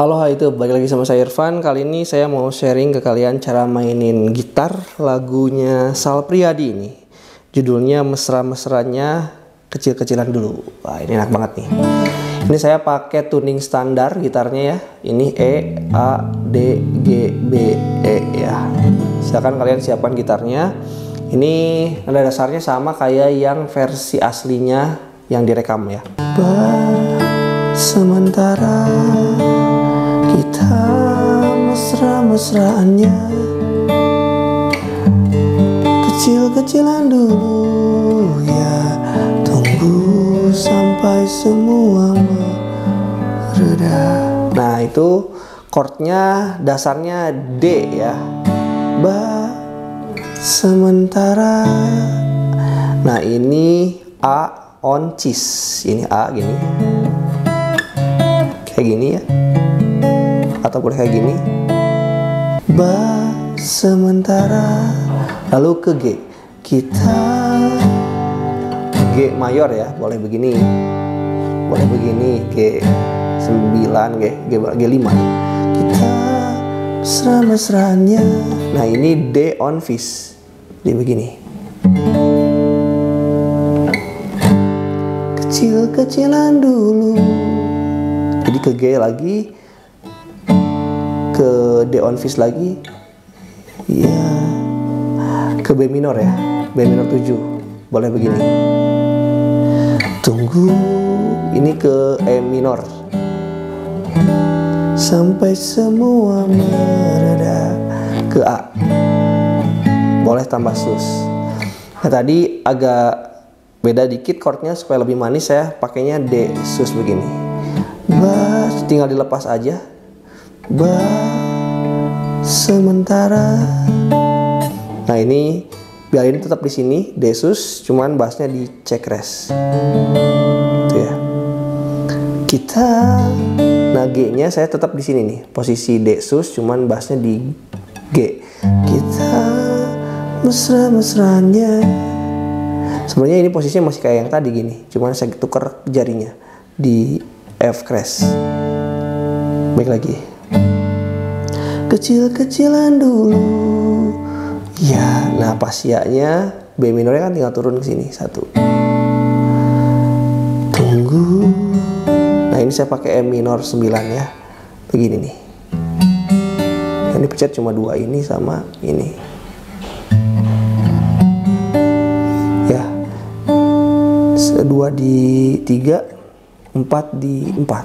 Halo, hai YouTube, balik lagi sama saya Irfan. Kali ini saya mau sharing ke kalian cara mainin gitar lagunya Sal Priadi ini. Judulnya Mesra-mesranya Kecil-kecilan dulu. Wah, ini enak banget nih. Ini saya pakai tuning standar gitarnya ya. Ini E, A, D, G, B, E ya. Silahkan kalian siapkan gitarnya. Ini nada dasarnya sama kayak yang versi aslinya yang direkam ya. Sementara kita mesra-mesraannya kecil-kecilan dulu ya, tunggu sampai semua mereda. Nah, itu chordnya dasarnya D ya, sementara. Nah, ini A on cis, ini A gini, kayak gini ya, atau boleh kayak gini. Sementara, lalu ke G, kita G mayor ya, boleh begini G 9, G 5 nih. Kita mesra-mesranya. Nah, ini D on vis, jadi begini, kecil-kecilan dulu, jadi ke G lagi, ke D on vis lagi ya, ke B minor ya, B minor 7, boleh begini, tunggu, ini ke E minor sampai semua mereda, ke A, boleh tambah sus. Nah, tadi agak beda dikit chordnya supaya lebih manis, saya pakainya D sus begini, tinggal dilepas aja. Sementara, nah ini biarin tetap di sini D sus, cuman bassnya di check rest itu ya. Kita, nah G nya saya tetap di sini nih, posisi D sus, cuman bassnya di G. Kita mesra-mesranya, sebenarnya ini posisinya masih kayak yang tadi gini, cuman saya tuker jarinya di F crash. Baik lagi, kecil-kecilan dulu ya. Nah, pas ya-nya B minornya kan tinggal turun ke sini satu, tunggu. Nah, ini saya pakai E minor 9 ya, begini nih. Nah, ini pencet cuma dua, ini sama ini ya, dua di 3, 4 di 4,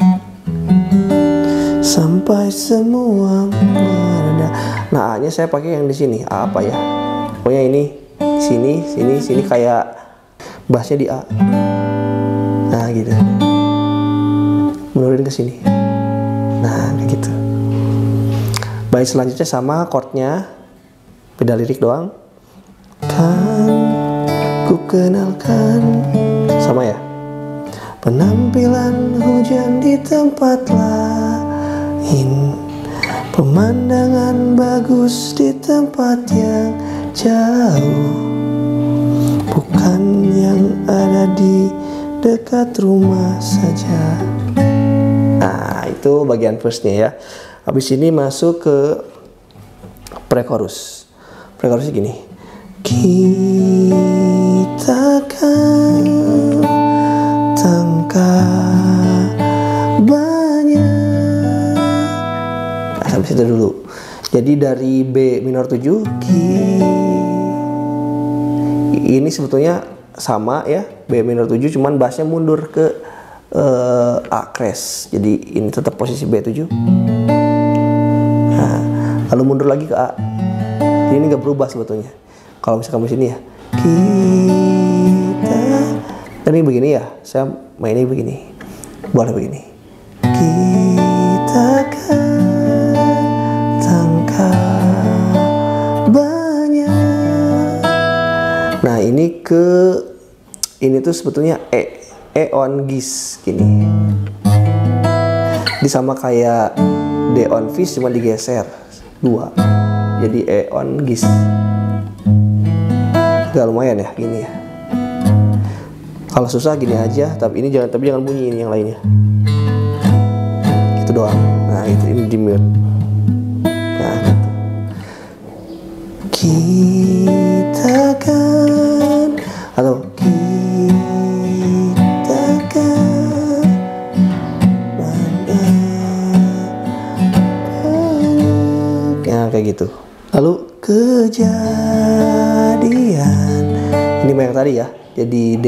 sampai semua mereda. Nah, A nya saya pakai yang di sini, A apa ya, pokoknya ini sini kayak bassnya di A. Nah, gitu, menurunin ke sini. Nah, kayak gitu. Baik, selanjutnya sama chordnya, beda lirik doang. Kan ku kenalkan, sama ya, penampilan hujan di tempat lah, pemandangan bagus di tempat yang jauh, bukan yang ada di dekat rumah saja. Nah, itu bagian verse-nya ya. Habis ini masuk ke pre-chorus. Pre-chorusnya gini. Kita kan tangkap itu dulu. Jadi dari B minor 7 ini sebetulnya sama ya, B minor 7, cuman bassnya mundur ke A crash. Jadi ini tetap posisi B7. Nah, lalu mundur lagi ke A. Jadi ini nggak berubah sebetulnya. Kalau misalkan di sini ya. Kita. Dan ini begini ya. Saya mainnya begini. Boleh begini. Kita kan ini ke ini tuh sebetulnya E on gis gini, ini sama kayak D on vis, cuma digeser 2, jadi E on gis. Gak lumayan ya gini ya, kalau susah gini aja, tapi jangan bunyi ini yang lainnya gitu doang. Nah, itu ini di mute. Nah, gitu. Kita kan atau kita kan nah, kayak gitu. Lalu kejadian ini yang tadi ya, jadi D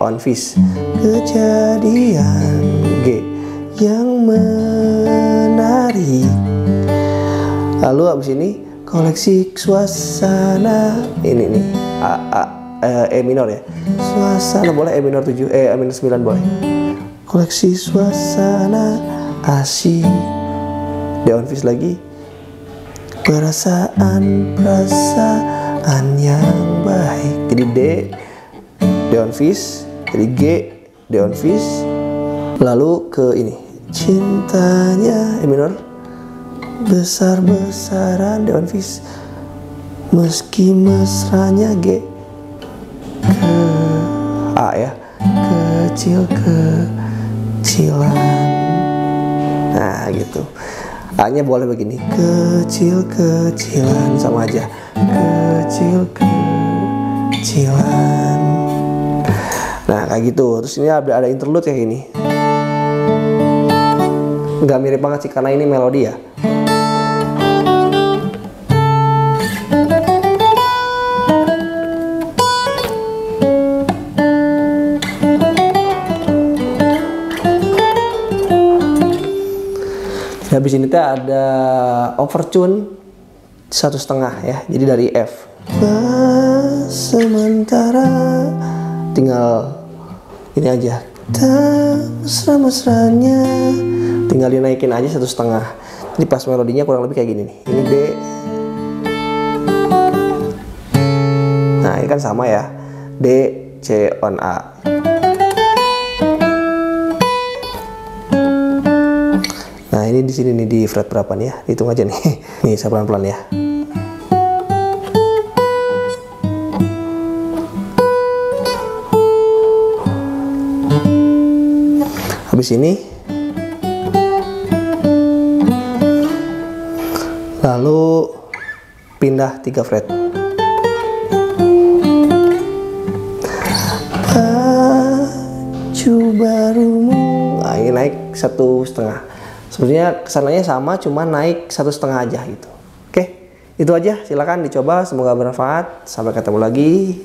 on vis. Kejadian G yang menarik. Lalu abis ini koleksi suasana ini nih E minor ya. Suasana boleh E minor 7, E minor 9 boleh. Koleksi suasana asyik. D on vis lagi. Perasaan yang baik. Jadi D on vis, jadi G, D on vis. Lalu ke ini cintanya E minor besar-besaran D on vis. Meski mesranya G ke A ya, kecil-kecilan. Nah gitu. A-nya boleh begini, kecil-kecilan sama aja, kecil-kecilan. Nah kayak gitu. Terus ini ada interlude kayak ini. Nggak mirip banget sih karena ini melodi ya. Habis ini teh ada overtune 1/2 ya, jadi dari F. Sementara tinggal ini aja. Mesra-mesranya, tinggal dinaikin aja 1/2. Jadi pas melodinya kurang lebih kayak gini nih. Ini D. Nah ini kan sama ya. D, C on A. Nah ini di sini nih di fret berapa nih ya? Hitung aja nih. Nih saya pelan-pelan ya. Habis ini, lalu pindah 3 fret. Baju barumu, nah, ini naik 1/2. Sebenarnya kesananya sama, cuma naik 1/2 aja gitu. Oke, itu aja. Silakan dicoba. Semoga bermanfaat. Sampai ketemu lagi.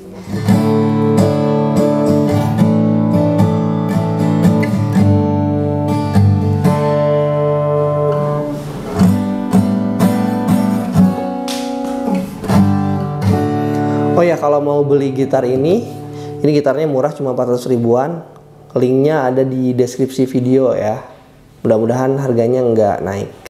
Oh ya, kalau mau beli gitar ini gitarnya murah cuma 400 ribuan. Linknya ada di deskripsi video ya. Mudah-mudahan harganya nggak naik.